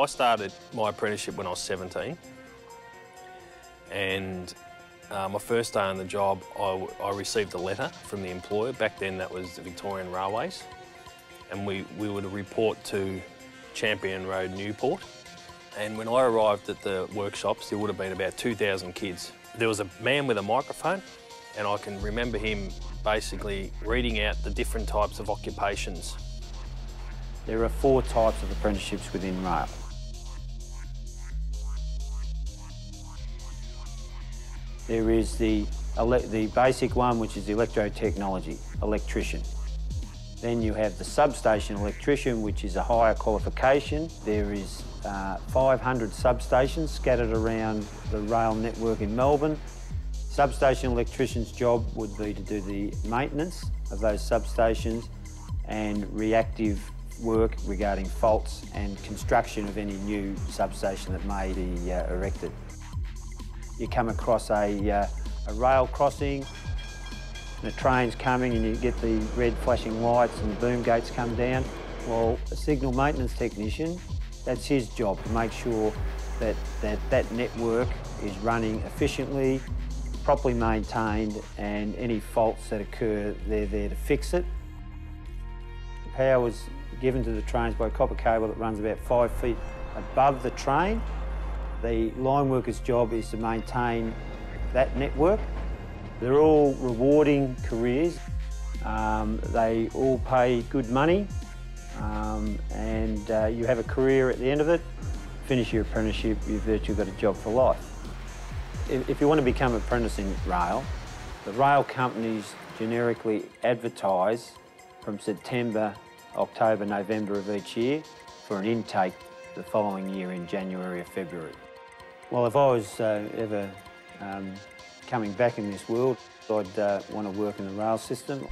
I started my apprenticeship when I was 17, and my first day on the job I received a letter from the employer. Back then that was the Victorian Railways, and we would report to Champion Road, Newport. And when I arrived at the workshops, there would have been about 2,000 kids. There was a man with a microphone, and I can remember him basically reading out the different types of occupations. There are four types of apprenticeships within rail. There is the basic one, which is the electrotechnology, electrician. Then you have the substation electrician, which is a higher qualification. There is 500 substations scattered around the rail network in Melbourne. Substation electrician's job would be to do the maintenance of those substations and reactive work regarding faults and construction of any new substation that may be erected. You come across a rail crossing, and a train's coming and you get the red flashing lights and the boom gates come down. Well, a signal maintenance technician, that's his job, to make sure that that network is running efficiently, properly maintained, and any faults that occur, they're there to fix it. Power is given to the trains by a copper cable that runs about 5 feet above the train. The line worker's job is to maintain that network. They're all rewarding careers. They all pay good money, and you have a career at the end of it. Finish your apprenticeship, you've virtually got a job for life. If you want to become an apprentice in rail, the rail companies generically advertise from September, October, November of each year for an intake the following year in January or February. Well, if I was ever coming back in this world, I'd want to work in the rail system.